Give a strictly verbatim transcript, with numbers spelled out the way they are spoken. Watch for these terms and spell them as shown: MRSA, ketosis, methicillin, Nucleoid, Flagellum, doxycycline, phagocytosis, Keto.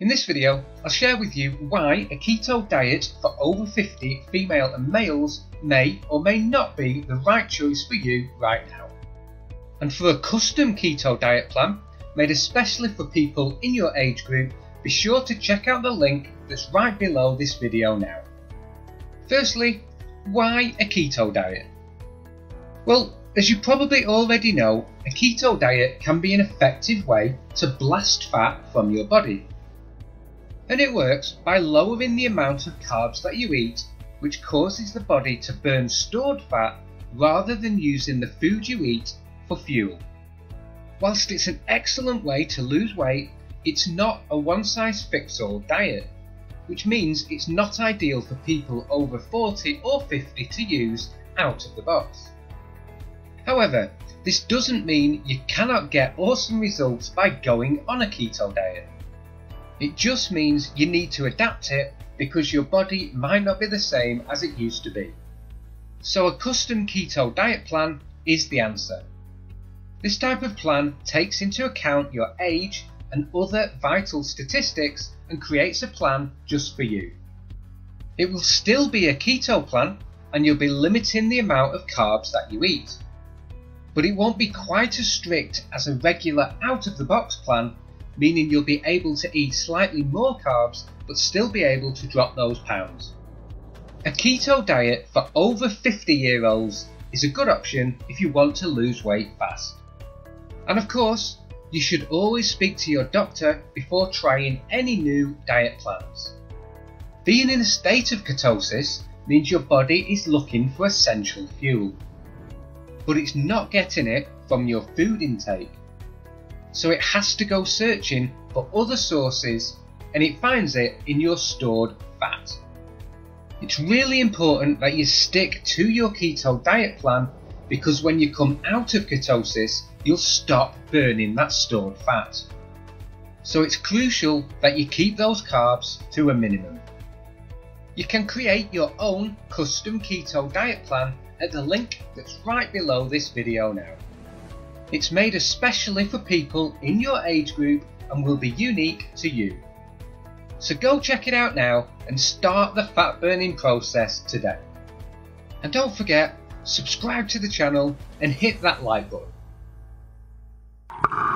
In this video, I'll share with you why a keto diet for over fifty female and males may or may not be the right choice for you right now. And for a custom keto diet plan, made especially for people in your age group, be sure to check out the link that's right below this video now. Firstly, why a keto diet? Well, as you probably already know, a keto diet can be an effective way to blast fat from your body. And it works by lowering the amount of carbs that you eat, which causes the body to burn stored fat rather than using the food you eat for fuel. Whilst it's an excellent way to lose weight, it's not a one-size-fits-all diet, which means it's not ideal for people over forty or fifty to use out of the box. However, this doesn't mean you cannot get awesome results by going on a keto diet. It just means you need to adapt it because your body might not be the same as it used to be. So a custom keto diet plan is the answer. This type of plan takes into account your age and other vital statistics and creates a plan just for you. It will still be a keto plan and you'll be limiting the amount of carbs that you eat. But it won't be quite as strict as a regular out-of-the-box plan, meaning you'll be able to eat slightly more carbs but still be able to drop those pounds. A keto diet for over fifty year olds is a good option if you want to lose weight fast. And of course, you should always speak to your doctor before trying any new diet plans. Being in a state of ketosis means your body is looking for essential fuel, but it's not getting it from your food intake. So it has to go searching for other sources and it finds it in your stored fat. It's really important that you stick to your keto diet plan because when you come out of ketosis, you'll stop burning that stored fat. So it's crucial that you keep those carbs to a minimum. You can create your own custom keto diet plan at the link that's right below this video now. It's made especially for people in your age group and will be unique to you. So go check it out now and start the fat burning process today. And don't forget, subscribe to the channel and hit that like button.